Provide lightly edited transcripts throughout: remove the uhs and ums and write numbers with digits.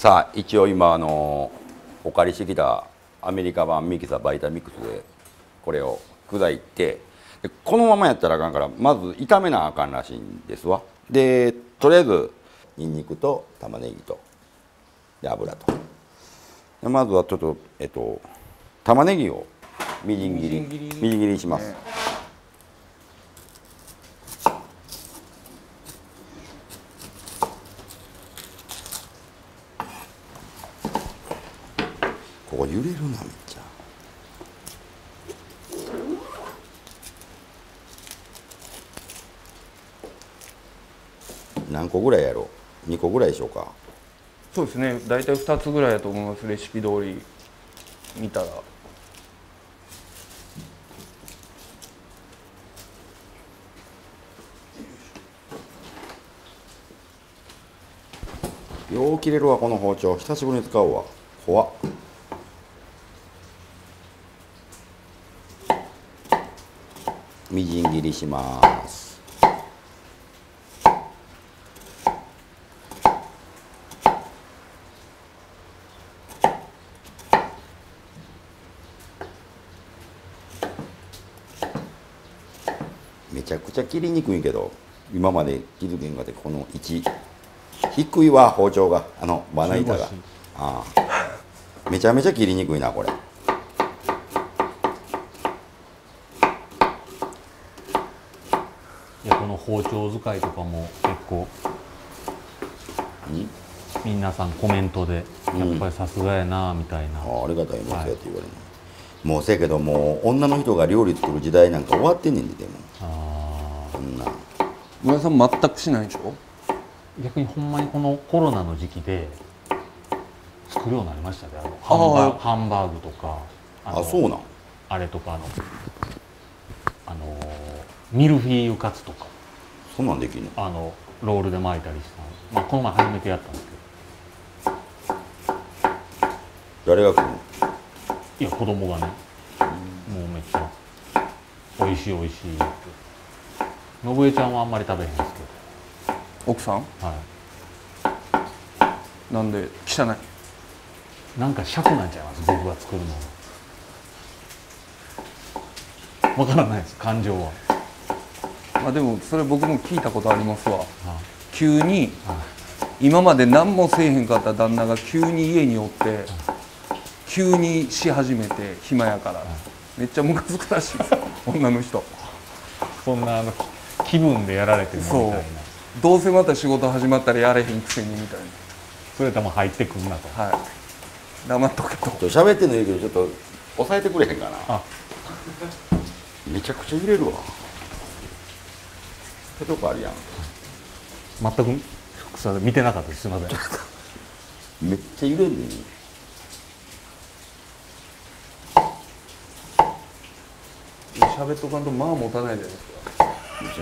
さあ一応今お借りしてきたアメリカ版ミキサーバイタミックスでこれを砕いて、でこのままやったらあかんからまず炒めなあかんらしいんですわ。でとりあえずにんにくと玉ねぎとで油とで、まずはちょっと玉ねぎをみじん切りします。ここ揺れるな、めっちゃ。何個ぐらいやろう、2個ぐらいでしょうか。そうですね、大体2つぐらいだと思います、レシピ通り見たら。よう切れるわこの包丁、久しぶりに使うわ。怖っ。みじん切りします。めちゃくちゃ切りにくいけど、今まで気づけんかってこの位置低いわ、包丁がまな板が。ああ、めちゃめちゃ切りにくいなこれ。包丁使いとかも結構皆さんコメントでやっぱりさすがやなみたいな、ありがたいなって言われる。もうせやけどもう女の人が料理作る時代なんか終わってんねんで。でもそんな村さん全くしないでしょ。逆にほんまにこのコロナの時期で作るようになりましたね。ハンバーグとか、あ、そうなんあれとかミルフィーユカツとか。そんなんできるの？ロールで巻いたりした、まあ、この前初めてやったんですけど。誰が食うの？いや、子供がね、もうめっちゃおいしいおいしいって。のぶえちゃんはあんまり食べへんですけど。奥さん？はい。なんで汚い？なんか尺なんちゃいます、僕が作るのは。わからないです、感情は。まあでもそれ僕も聞いたことありますわ。急に今まで何もせえへんかった旦那が急に家におって急にし始めて、暇やからめっちゃムカつくらしいです女の人。そんな気分でやられてるみたいな。どうせまた仕事始まったらやれへんくせにみたいな。それとも入ってくんなと。はい、黙っとけと。喋ってんのいいけどちょっと抑えてくれへんかな。めちゃくちゃ入れるわ。とこあるやん。全くそれ見てなかったです、すいませんめっちゃ揺れるね。喋っとかんとまあ持たないじゃないですか。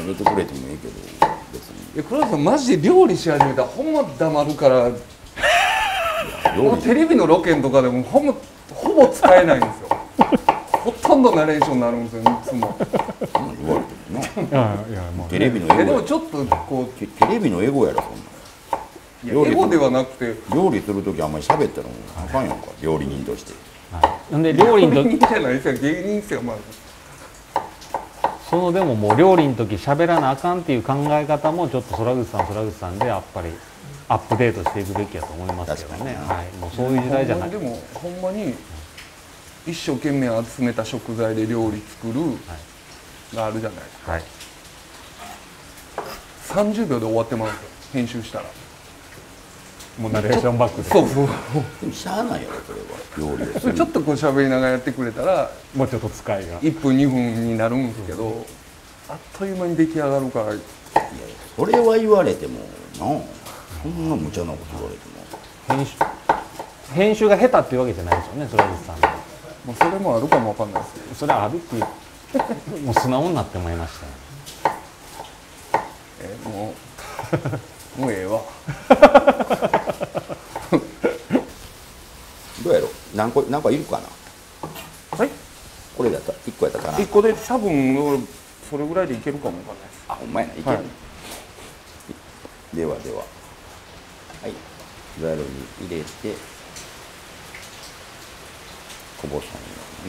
喋ってくれてもいいけど別に。黒田さんマジで料理し始めたらほんま黙るから。テレビのロケンとかでもほぼ使えないんですよほとんどナレーションになるんですよ、いつも。言われてるな。テレビのエゴ。でもちょっとこうテレビのエゴやろそんな。エゴではなくて料理する時あんまり喋ったらもうあかんやんか、料理人として。なんで料理の時じゃないですよ、芸人ですよまあ。そのでももう料理の時喋らなあかんっていう考え方もちょっと空口さんでやっぱりアップデートしていくべきやと思いますけどね。はい。もうそういう時代じゃない。でもほんまに。一生懸命集めた食材で料理作るがあるじゃないですか、はい、30秒で終わってますよ、編集したら。もうナレーションバックで。そうそうでもしゃあないよね、それは。料理をするちょっとこう喋りながらやってくれたらもうちょっと使いが1分2分になるんですけど、あっという間に出来上がるから。いやそれは言われてもな、そんな無茶なこと言われても。編集が下手っていうわけじゃないですよね、そらぶさん。もうそれもあるかもわかんないですけど、それはあるっていうもう素直になって思いました、ね、もうええわどうやろ、何個いるかな。はい、これだったら1個やったかな。1個で多分それぐらいでいけるかもわかんないです。あ、ほんまやな、いける、はい、ではでは、はい。ザルに入れてこぼさないよう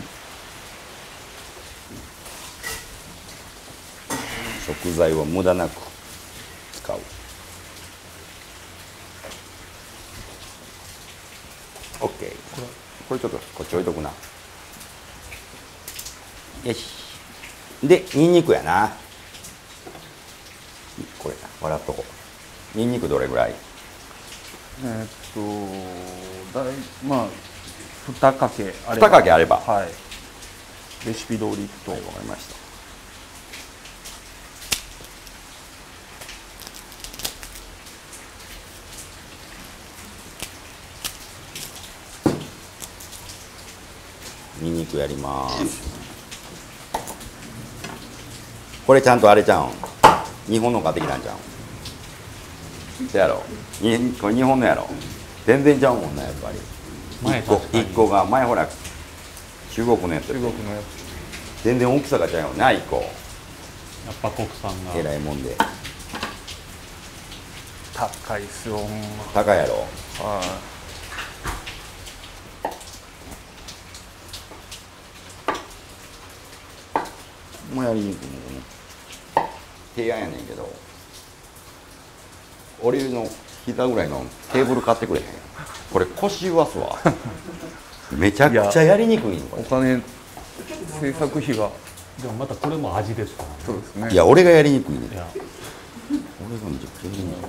に食材を無駄なく使う。 OK。 これちょっとこっち置いとくな。よし。でにんにくやな。これ笑っとこう。にんにくどれぐらい？まあ2かけあれば、はい、レシピ通りと。はい、分かりました。にんにくやります。これちゃんとあれちゃうん、日本の買ってきたんちゃうんやろ。これ日本のやろ。全然ちゃうもんな、やっぱり。1個が前ほら中国のやつ、全然大きさがちゃうよね。1個やっぱ国産がえらいもんで高いっすよ。高いやろ。はい、もやりにくいのね。提案やねんけど、俺の膝ぐらいのテーブル買ってくれへん。これ腰わすわ。めちゃくちゃやりにくいの。お金、制作費が。でもまたこれも味ですからね。そうですね。いや俺がやりにくいねん。俺がめちゃくちゃやりにくいの。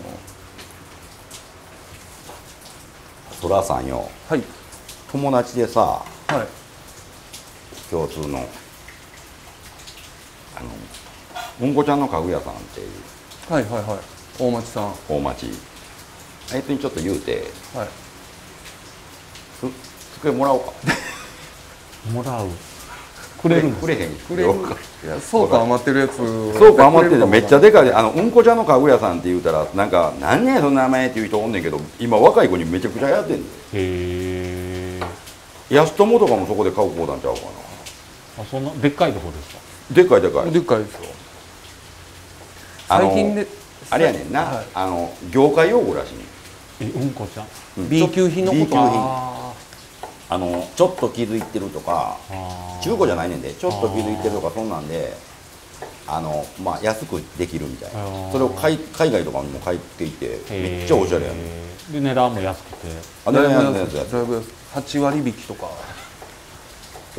そらさんよ。はい。友達でさ、はい、共通の。うんこちゃんの家具屋さんっていう、はいはいはい、大町さん、大町あいつにちょっと言うて、はい、机もらおうか。もらうくれるんですか？くれへんくれる。倉庫余ってるやつ、倉庫余っててめっちゃでかいで、うんこちゃんの家具屋さんって言うたらなんか「何やその名前」っていう人おんねんけど、今若い子にめちゃくちゃやってんねん。へえ。安友とかもそこで買う子なんちゃうかな。あ、そんなでっかいとこですか？でかいでかいでかいですよ。最近であれやねんな、業界用語らしい。うんこちゃん B 級品のことはちょっと気づいてるとか、中古じゃないねんで、ちょっと気づいてるとか、そんなんでまあ安くできるみたいな。それを海外とかにも買っていて、めっちゃおしゃれやねん。で値段も安くて、値段安くて8割引きとか。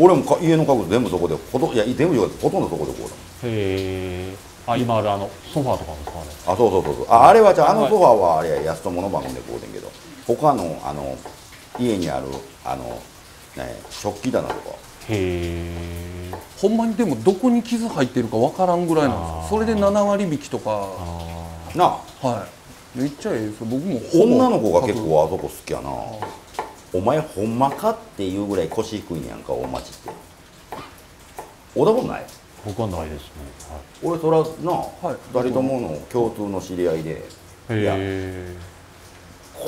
俺も家の家具全部そこで、いや全部じゃなくてほとんどそこでこうだもん。へえ。あ、今あるソファーとかも使わない。あ、そうそうそうそう。あれはじゃあソファーはあれ安友の番組でこうでんけど、他の家にあるね食器棚とか。へえ。ほんまにでもどこに傷入ってるかわからんぐらいなんですよ。それで7割引きとか。なあ。はい。めっちゃええですよ。僕も女の子が結構あそこ好きやな。お前ほんまかっていうぐらい腰低いんやんか、大町って。おだこない？僕はないですね。俺そらな、誰ともの共通の知り合いで、いや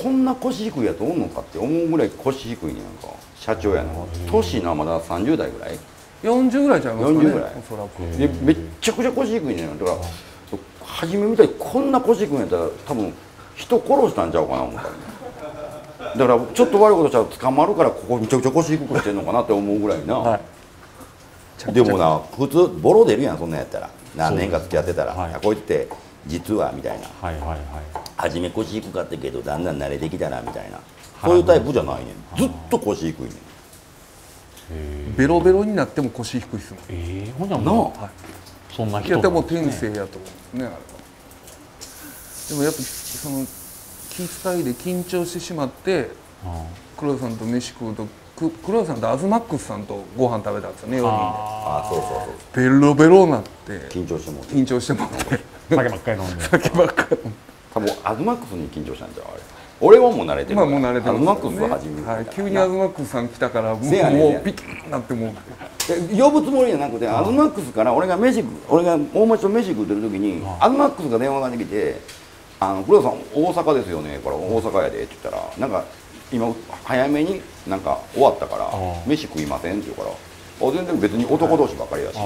こんな腰低いやつおんのかって思うぐらい腰低いんやんか。社長やな。年なまだ30代ぐらい、40ぐらいちゃいますかね、40ぐらいおそらく。でめっちゃくちゃ腰低いんやん。だから初めみたいにこんな腰低いんやったら多分人殺したんちゃうかな思ったんや。だからちょっと悪いことしたら捕まるから、ここめちゃくちゃ腰低くしてんのかなって思うぐらいな。はい、でもな、普通ボロ出るやん、そんなんやったら。何年か付き合ってたら、はい、こう言って実はみたいな、初め腰低かったけどだんだん慣れてきたなみたいな、そういうタイプじゃないねん。ずっと腰低いねん。ベロベロになっても腰低いっすもん。ほんじゃもうそんな人なんですね。いやでも天性やと思うね。でもやっぱその気遣いで緊張してしまって、黒田さんと飯食うと、黒田さんとアズマックスさんとご飯食べたんですよね、4人で。ああ、そうそうそう。ベロベロになって緊張してもって酒ばっかり飲んで、酒ばっかり多分アズマックスに緊張したんじゃん。あれ俺はもう慣れてるから、もう慣れてる。アズマックスは初めて急にアズマックスさん来たから、もうピッなっても呼ぶつもりじゃなくて、アズマックスから俺が大町と飯食ってる時にアズマックスが電話ができて、黒田さん大阪ですよね、これ大阪やでって言ったら、なんか今早めになんか終わったから飯食いませんって言うから、あ全然別に男同士ばっかりだし、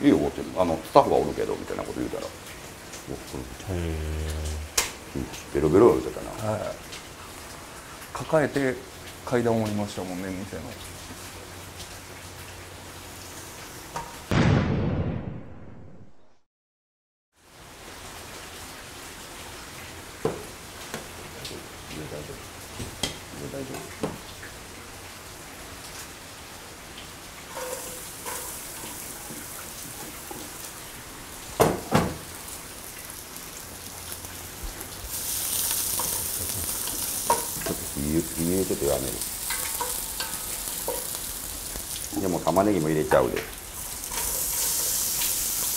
いいよってスタッフがおるけどみたいなこと言うたら、ベロベロ言うてたな。抱えて階段を降りましたもんね、店の。でも玉ねぎも入れちゃうで。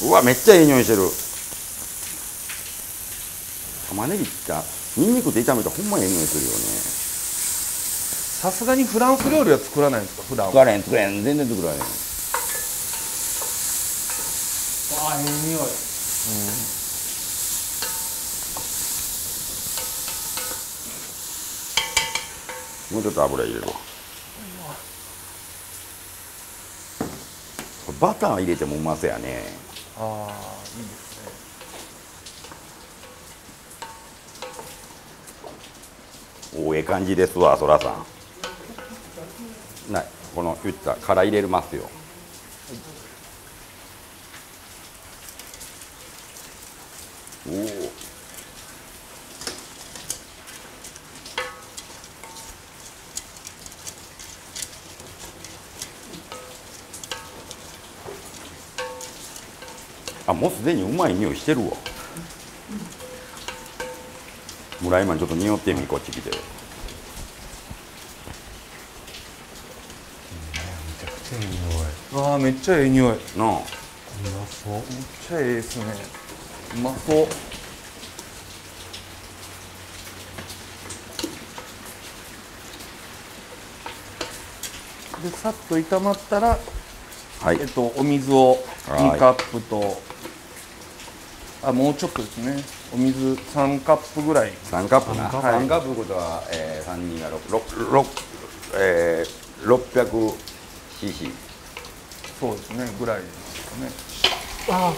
うわ、めっちゃいい匂いしてる。玉ねぎってにんにくで炒めたらほんまいい匂いするよね。さすがにフランス料理は作らないんですか、普段は。作らへん、全然作らへん。ああ、いい匂い。うん、もうちょっと油入れるわ。バター入れてもうまそうやね。ああ、いいですね。おお、ええ感じですわ、そらさん。ない、この言った殻入れますよ。おお。あ、もうすでにうまい匂いしてるわ。村井マンちょっと匂ってみ、こっち来て。めちゃくちゃいい匂い。わあ、めっちゃいい匂い。なあ。うまそう。めっちゃいいですね。うまそう。で、さっと炒まったら、はい、お水を2カップと。あ、もうちょっとですね。お水3カップぐらい。3カップな。3カップことは3人が600cc。そうですね、ぐらいですかね。あ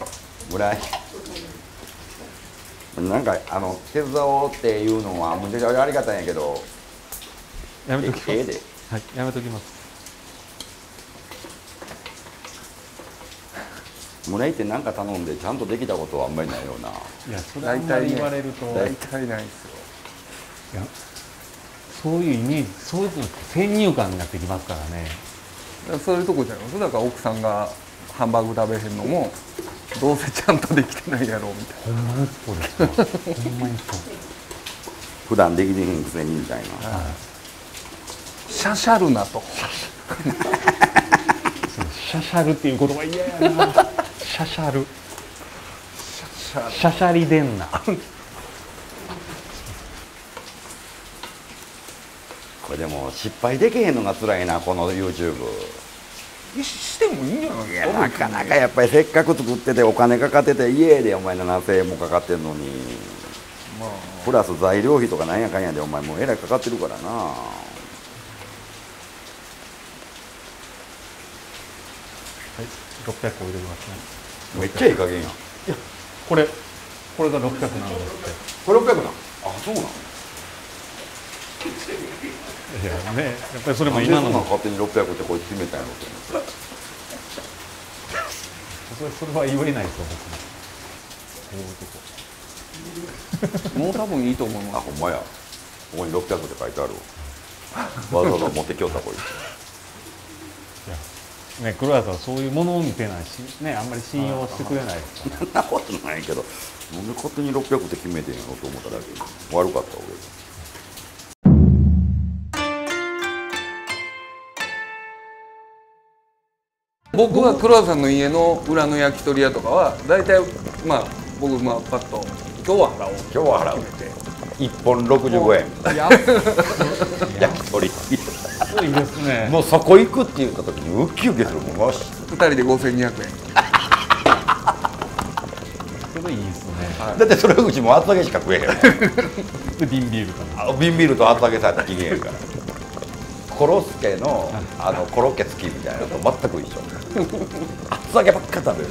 あ。ぐらい。なんか鉄道っていうのはむちゃくちゃありがたいんやけど。やめときます。はい、やめときます。村井って何か頼んでちゃんとできたことはあんまりないような。いや、それあんまり言われると大体ないですよ。いや、そういうイメージ、そういう先入観になってきますからね。そういうとこじゃないですか。だから奥さんがハンバーグ食べへんのもどうせちゃんとできてないやろうみたいな。ほんまにそうですよ。ほんまにそう。普段できてへんくせにみたいな。はい、シャシャルなと。シャシャルっていう言葉嫌やな。シャシャル、シャシャリでんな。これでも失敗できへんのが辛いな、この YouTube。 してもいいんじゃないですか。なかなかやっぱりせっかく作っててお金かかってて、家でお前7000円もかかってんのに、まあ、プラス材料費とかなんやかんやでお前もうえらいかかってるからな。600個入れますね。めっちゃいい加減や。いや、これが600なんですって。これ600なん。あ、そうなん。いやね、やっぱりそれも今の勝手に600ってこれ決めたやろうと思って。それは言えないですよ、僕も。もう多分いいと思います。あ、ほんまや。ここに600って書いてある。わざわざ持ってきよったこいつ。いや。ね、黒田さんはそういうものを見てないし、ね、あんまり信用してくれない。そんなことないけど、なんで勝手に600って決めてんやろと思っただけで、悪かった俺。僕は黒田さんの家の裏の焼き鳥屋とかは、大体、まあ、僕、まあ、パッと、今日は払おうって、1本65円。焼き鳥。いいですね、もうそこ行くって言った時にウキウキするもん。よし、2人で5200円それいいですね、はい、だってそれうちも厚揚げしか食えへんよ瓶ビールかな。瓶ビールと厚揚げされたら機嫌やからコロスケのコロッケ好きみたいなのと全く一緒厚揚げばっか食べる